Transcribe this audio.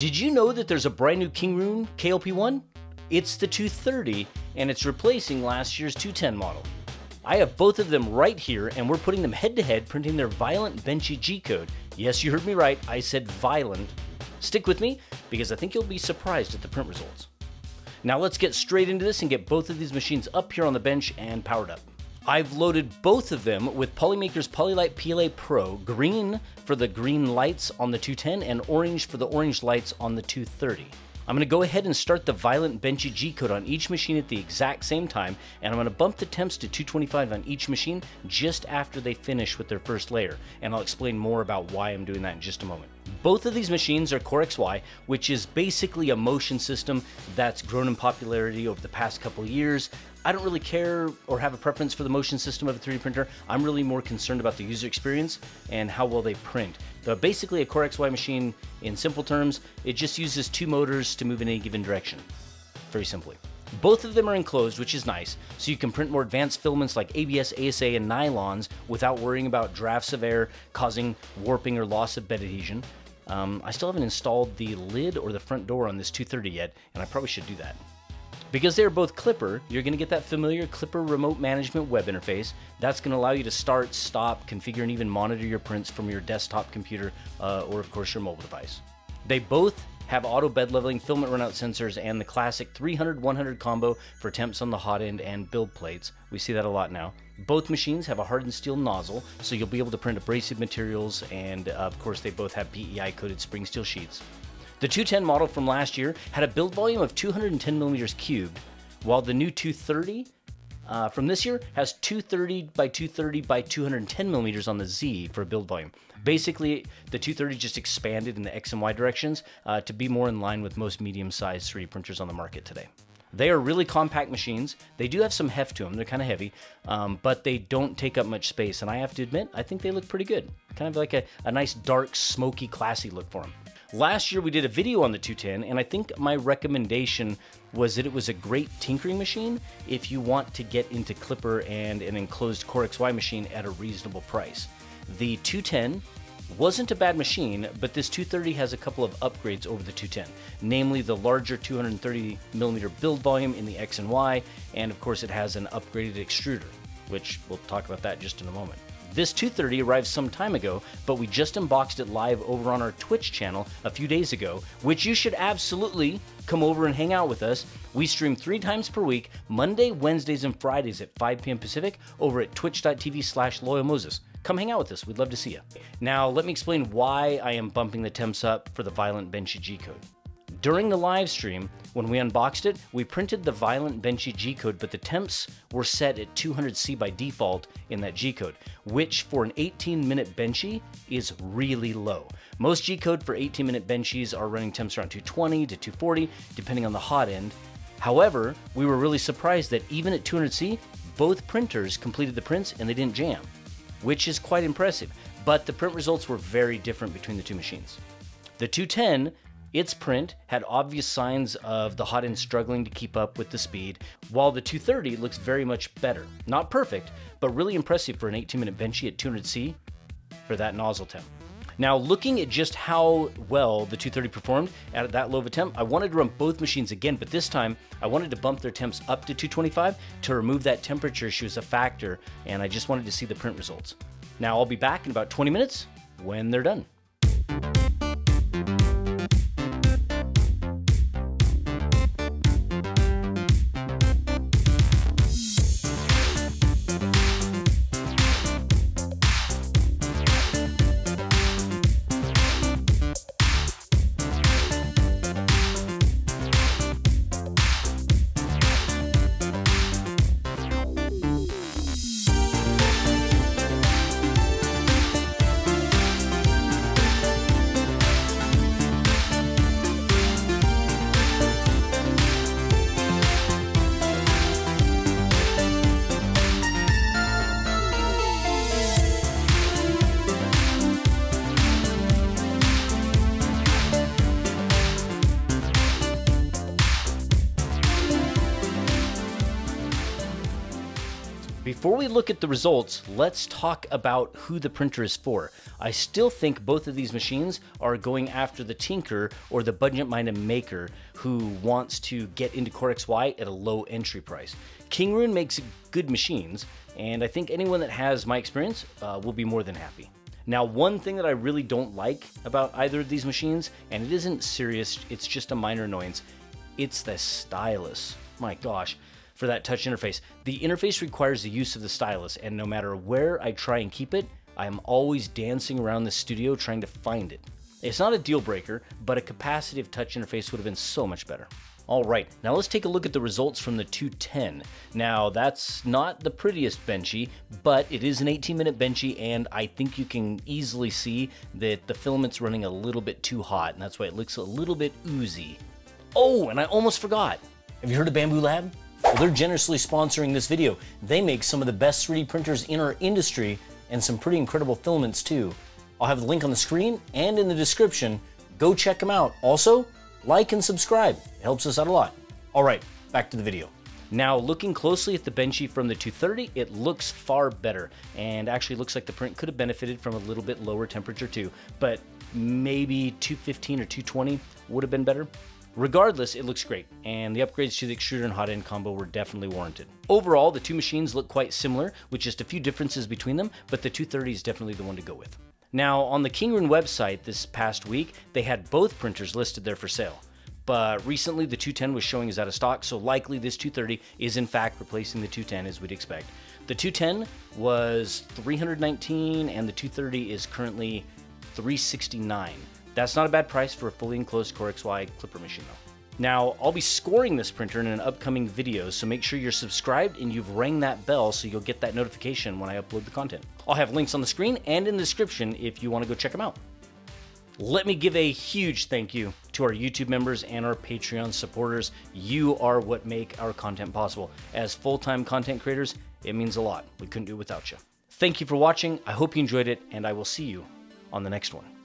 Did you know that there's a brand new Kingroon KLP1? It's the 230 and it's replacing last year's 210 model. I have both of them right here and we're putting them head to head printing their violent Benchy G-code. Yes, you heard me right, I said violent. Stick with me because I think you'll be surprised at the print results. Now let's get straight into this and get both of these machines up here on the bench and powered up. I've loaded both of them with Polymaker's PolyLite PLA Pro, green for the green lights on the 210 and orange for the orange lights on the 230. I'm gonna go ahead and start the violent Benchy G-code on each machine at the exact same time, and I'm gonna bump the temps to 225 on each machine just after they finish with their first layer, and I'll explain more about why I'm doing that in just a moment. Both of these machines are CoreXY, which is basically a motion system that's grown in popularity over the past couple of years. I don't really care or have a preference for the motion system of a 3D printer. I'm really more concerned about the user experience and how well they print. They're basically a CoreXY machine in simple terms. It just uses two motors to move in any given direction, very simply. Both of them are enclosed, which is nice, so you can print more advanced filaments like ABS, ASA, and nylons without worrying about drafts of air causing warping or loss of bed adhesion. I still haven't installed the lid or the front door on this 230 yet, and I probably should do that. Because they're both Klipper, you're gonna get that familiar Klipper remote management web interface. That's gonna allow you to start, stop, configure, and even monitor your prints from your desktop computer or of course your mobile device. They both have auto bed leveling, filament runout sensors, and the classic 300-100 combo for temps on the hot end and build plates. We see that a lot now. Both machines have a hardened steel nozzle, so you'll be able to print abrasive materials, and of course they both have PEI coated spring steel sheets. The 210 model from last year had a build volume of 210 millimeters cubed, while the new 230 from this year has 230 by 230 by 210 millimeters on the Z for a build volume. Basically, the 230 just expanded in the X and Y directions to be more in line with most medium-sized 3D printers on the market today. They are really compact machines. They do have some heft to them. They're kind of heavy, but they don't take up much space. And I have to admit, I think they look pretty good. Kind of like a nice, dark, smoky, classy look for them. Last year, we did a video on the 210, and I think my recommendation was that it was a great tinkering machine if you want to get into Klipper and an enclosed CoreXY machine at a reasonable price. The 210 wasn't a bad machine, but this 230 has a couple of upgrades over the 210, namely the larger 230 millimeter build volume in the X and Y, and of course it has an upgraded extruder, which we'll talk about that just in a moment. This 230 arrived some time ago, but we just unboxed it live over on our Twitch channel a few days ago, which you should absolutely come over and hang out with us. We stream 3 times per week, Monday, Wednesdays, and Fridays at 5 p.m. Pacific over at twitch.tv/Loyal Moses. Come hang out with us. We'd love to see you. Now, let me explain why I am bumping the temps up for the violent Benchy G-code. During the live stream, when we unboxed it, we printed the violent Benchy G-code, but the temps were set at 200C by default in that G-code, which for an 18-minute Benchy is really low. Most G-code for 18-minute Benchys are running temps around 220 to 240, depending on the hot end. However, we were really surprised that even at 200C, both printers completed the prints and they didn't jam, which is quite impressive, but the print results were very different between the two machines. The 210, its print had obvious signs of the hot end struggling to keep up with the speed, while the 230 looks very much better. Not perfect, but really impressive for an 18-minute Benchy at 200C for that nozzle temp. Now, looking at just how well the 230 performed at that low of a temp, I wanted to run both machines again, but this time I wanted to bump their temps up to 225 to remove that temperature issue as a factor, and I just wanted to see the print results. Now, I'll be back in about 20 minutes when they're done. Before we look at the results, let's talk about who the printer is for. I still think both of these machines are going after the tinker or the budget-minded maker who wants to get into CoreXY at a low entry price. Kingroon makes good machines, and I think anyone that has my experience will be more than happy. Now, one thing that I really don't like about either of these machines, and it isn't serious, it's just a minor annoyance, it's the stylus. My gosh, for that touch interface. The interface requires the use of the stylus, and no matter where I try and keep it, I am always dancing around the studio trying to find it. It's not a deal breaker, but a capacitive touch interface would have been so much better. All right, now let's take a look at the results from the 210. Now, that's not the prettiest Benchy, but it is an 18-minute Benchy, and I think you can easily see that the filament's running a little bit too hot, and that's why it looks a little bit oozy. Oh, and I almost forgot. Have you heard of Bambu Lab? Well, they're generously sponsoring this video. They make some of the best 3D printers in our industry and some pretty incredible filaments too. I'll have the link on the screen and in the description. Go check them out. Also, like and subscribe. It helps us out a lot. All right, back to the video. Now, looking closely at the Benchy from the 230, it looks far better, and actually looks like the print could have benefited from a little bit lower temperature too, but maybe 215 or 220 would have been better. Regardless, it looks great, and the upgrades to the extruder and hot end combo were definitely warranted. Overall, the two machines look quite similar, with just a few differences between them, but the 230 is definitely the one to go with. Now, on the Kingroon website this past week, they had both printers listed there for sale. But recently, the 210 was showing as out of stock, so likely this 230 is in fact replacing the 210 as we'd expect. The 210 was $319, and the 230 is currently $369. That's not a bad price for a fully enclosed CoreXY Klipper machine though. Now, I'll be scoring this printer in an upcoming video, so make sure you're subscribed and you've rang that bell so you'll get that notification when I upload the content. I'll have links on the screen and in the description if you want to go check them out. Let me give a huge thank you to our YouTube members and our Patreon supporters. You are what make our content possible. As full-time content creators, it means a lot. We couldn't do it without you. Thank you for watching. I hope you enjoyed it, and I will see you on the next one.